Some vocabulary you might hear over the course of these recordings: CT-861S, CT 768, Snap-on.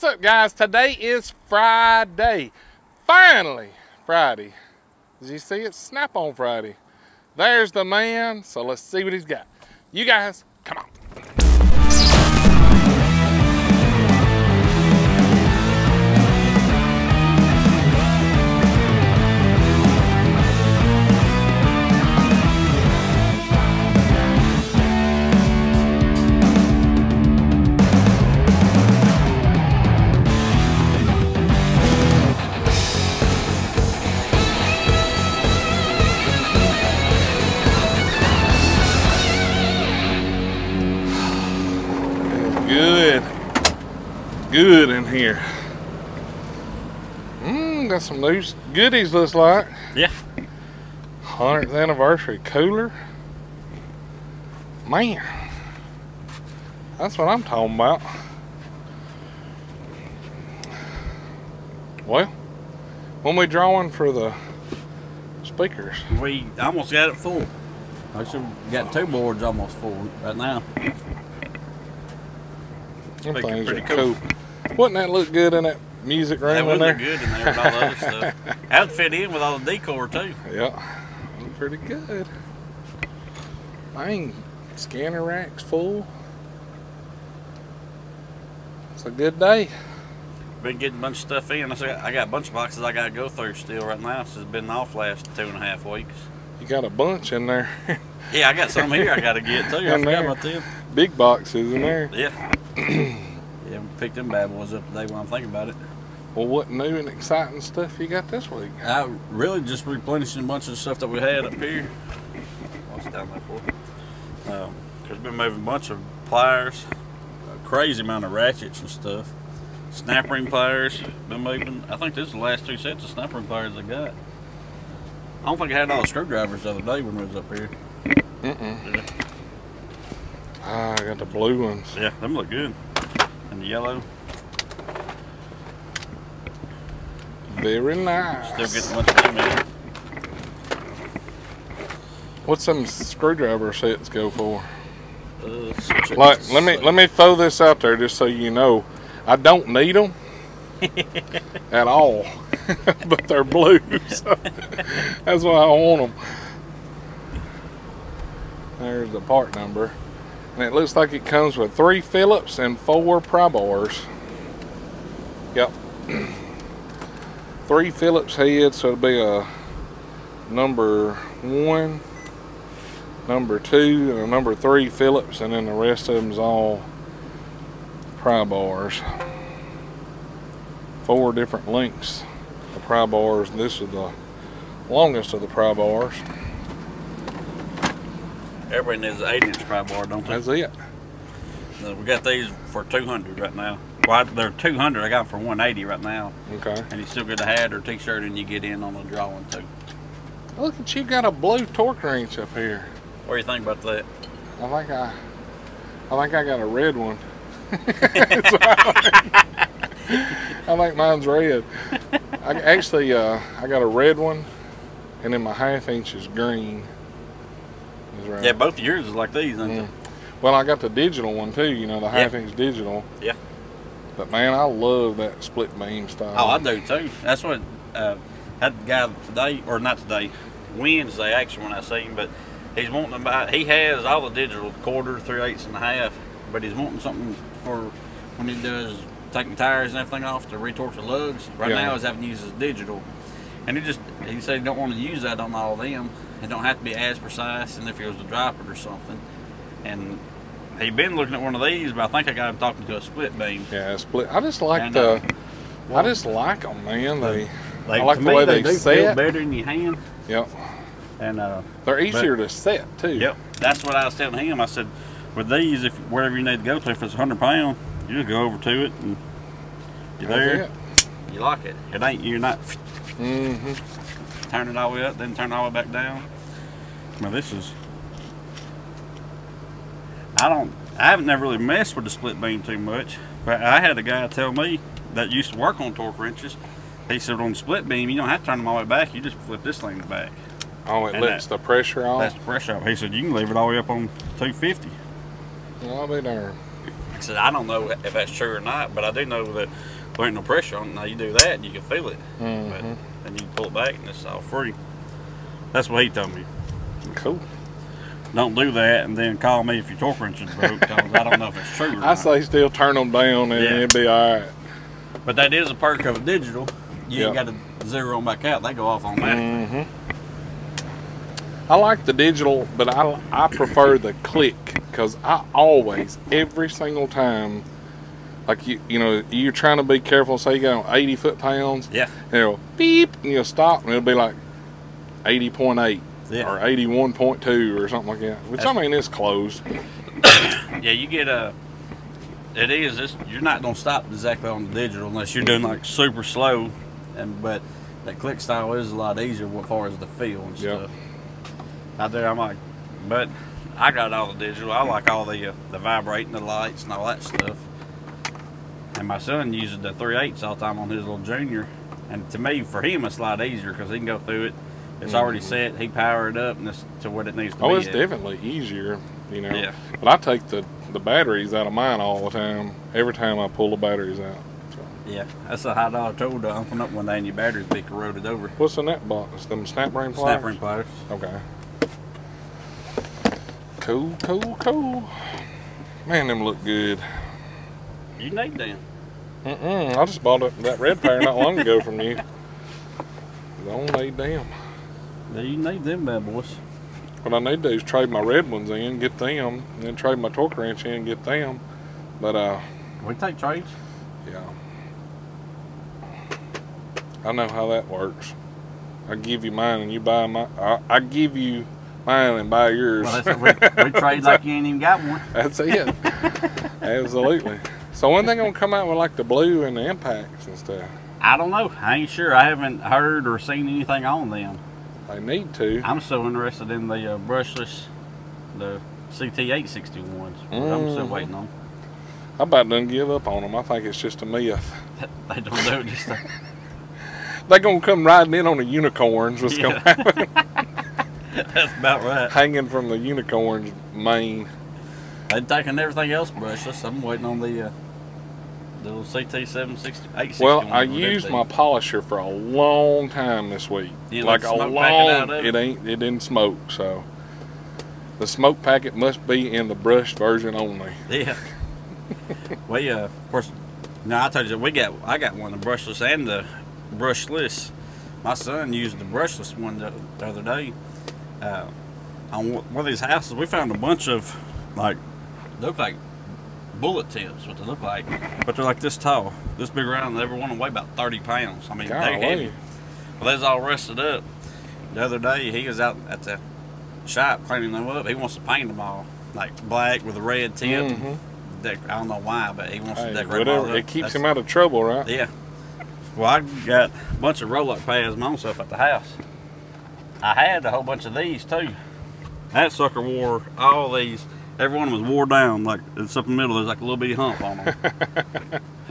What's up, guys? Today is Friday. Finally, Friday. Did you see it? Snap-on Friday. There's the man, so let's see what he's got. You guys, come on. Good in here. Got some loose goodies, looks like. Yeah. 100th anniversary cooler. Man, that's what I'm talking about. Well, when we drawing for the speakers? We almost got it full. Actually, we got two boards almost full right now. Them things pretty are cool. Wouldn't that look good in that music room in there? That would look good in there with all the other stuff. That would fit in with all the decor too. Yeah, look pretty good. I mean, scanner rack's full. It's a good day. Been getting a bunch of stuff in. I got a bunch of boxes I got to go through still right now. This has been off last 2.5 weeks. You got a bunch in there. Yeah, I got some here I got to get too. I forgot about them. Big boxes in there. Yeah. Yeah, we picked them bad boys up today when I'm thinking about it. Well, what new and exciting stuff you got this week? I really just replenishing a bunch of stuff that we had up here. What's down there for? There's been moving a bunch of pliers, a crazy amount of ratchets and stuff. Snap ring pliers, been moving. I think this is the last two sets of snap ring pliers I got. I don't think I had all the screwdrivers the other day when we was up here. Yeah. Ah, I got the blue ones. Yeah, them look good. And the yellow. Very nice. Still getting much of them in. What's some screwdriver sets go for? Like, let me throw this out there just so you know. I don't need them at all, but they're blue. So that's why I want them. There's the part number. And it looks like it comes with 3 Phillips and 4 pry bars. Yep. 3 Phillips heads, so it'll be a number 1, number 2, and a number 3 Phillips, and then the rest of them's all pry bars. 4 different lengths of pry bars, and this is the longest of the pry bars. Everybody needs an 8-inch pry bar, don't they? That's it. We got these for 200 right now. Well, they're 200. I got them for 180 right now. Okay. And you still get a hat or t-shirt, and you get in on the drawing too. Look at you! Got a blue torque wrench up here. What do you think about that? I think I got a red one. I think mine's red. I got a red one, and then my 1/2 inch is green. Right. Yeah, both of yours is like these, isn't it? Well, I got the digital one too, you know, the 1/2 inch digital. Yeah. But man, I love that split beam style. Oh, I do too. That's what that guy today, or not today, Wednesday actually when I see him, but he's wanting to buy, he has all the digital, quarter through 8.5, but he's wanting something for when he does taking tires and everything off to retorque the lugs. Right now he's having to use his digital. And he said he don't want to use that on all of them. It don't have to be as precise, and if it was to drop it or something. And he'd been looking at one of these, but I think I got him talking to a split beam. Yeah, a split. I just like I just like them, man. I like the way they set. Feel better in your hand. Yep. And they're easier to set too. Yep. That's what I was telling him. I said, with these, if wherever you need to go to, if it's 100 pound, you just go over to it and you're there. You lock it. It ain't you're not. Mm-hmm. Turn it all the way up, then turn it all the way back down. Now this is, I haven't never really messed with the split beam too much, but I had a guy tell me that used to work on torque wrenches. He said on the split beam, you don't have to turn them all the way back, you just flip this thing back. Oh, it lets the pressure off? That's the pressure off. He said you can leave it all the way up on 250. Well, I'll be darned. He said, I don't know if that's true or not, but I do know that there ain't no pressure on it. Now you do that and you can feel it. Mm-hmm. But then you pull it back and it's all free. That's what he told me. Cool. Don't do that, and then call me if your torque wrench is broke, because I don't know if it's true or not. I say still turn them down, and it'll be all right. But that is a perk of a digital. You ain't got to zero them back out. They go off automatically. I like the digital, but I prefer the click, because I always, every single time, like you know, you're trying to be careful. Say you got on 80 foot-pounds. Yeah. And it'll beep, and you'll stop, and it'll be like 80.8. Yeah. Or 81.2 or something like that. Which I mean, it's close. Yeah, you get a. It is. You're not gonna stop exactly on the digital unless you're doing like super slow, but that click style is a lot easier as far as the feel and stuff. Out there, I'm like, but I got all the digital. I like all the vibrating, the lights, and all that stuff. And my son uses the 3/8 all the time on his little Junior, and to me, for him, it's a lot easier because he can go through it. It's already set. He powered it up and it's to what it needs to be. Oh, it's definitely easier, you know. Yeah. But I take the batteries out of mine all the time. Every time I pull the batteries out. So. Yeah, that's a high dollar tool to open up one day and your batteries be corroded over. What's in that box? Them snap-ring pliers? Snap-ring pliers. Okay. Cool, cool, cool. Man, them look good. You need them. Mm-mm. I just bought that red pair not long ago from you. Don't need them. Yeah, you need them bad boys. What I need to do is trade my red ones in, get them, and then trade my torque wrench in, get them. But we take trades. Yeah. I know how that works. I give you mine and you buy my. I give you mine and buy yours. Well, that's we trade like you ain't even got one. That's it. Absolutely. So when they gonna come out with like the blue and the impacts and stuff? I don't know. I ain't sure. I haven't heard or seen anything on them. They need to. I'm so interested in the brushless, the CT-861s. I'm still waiting on. I about done give up on them. I think it's just a myth. They don't do it just a... They're going to come riding in on the unicorns. What's going to happen. That's about right. Hanging from the unicorn's mane. They've taken everything else brushless. I'm waiting on the little CT 768. Well, I used my polisher for a long time this week. Like a long, it didn't smoke, so the smoke packet must be in the brush version only. Yeah. We of course, no, I told you I got one, the brushless and the brushless. My son used the brushless one the other day. On one of these houses, we found a bunch of like bullet tips, what they look like, but they're like this tall, this big round, and every one weigh about 30 pounds. I mean, they're heavy. Well, they're all rusted up. The other day, he was out at the shop cleaning them up. He wants to paint them all, like black with a red tip. I don't know why, but he wants to decorate them all. It keeps him out of trouble, right? Yeah. Well, I got a bunch of Rolex pads myself at the house. I had a whole bunch of these, too. That sucker wore all these. Everyone was wore down, like it's up in the middle. There's like a little bitty hump on them,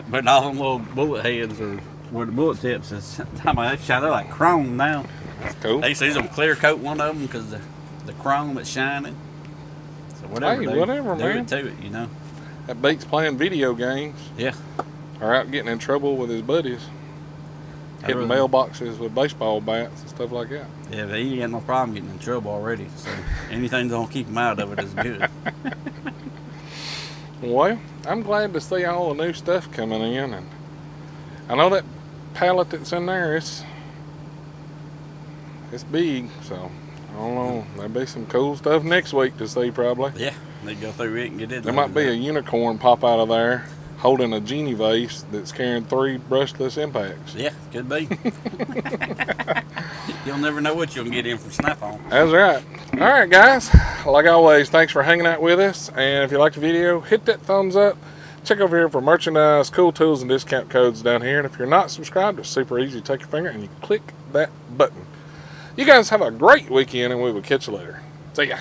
but all them little bullet heads or where the bullet tips is. I mean, they shine. They're like chrome now. That's cool. They see them clear coat one of them because the chrome is shining. So whatever, hey, whatever, man. Do it to it, you know. That beats playing video games. Yeah. Or out getting in trouble with his buddies, hitting mailboxes with baseball bats and stuff like that. Yeah, but he ain't got no problem getting in trouble already, so anything that'll keep him out of it is good. Well, I'm glad to see all the new stuff coming in, and I know that pallet that's in there, it's big, so I don't know. There'll be some cool stuff next week to see probably. Yeah, they go through it and get it. There might be a unicorn pop out of there holding a genie vase that's carrying 3 brushless impacts. Yeah, could be. You'll never know what you'll get in from Snap-on. That's right. All right, guys. Like always, thanks for hanging out with us. And if you liked the video, hit that thumbs up. Check over here for merchandise, cool tools, and discount codes down here. And if you're not subscribed, it's super easy. Take your finger and you click that button. You guys have a great weekend, and we will catch you later. See ya.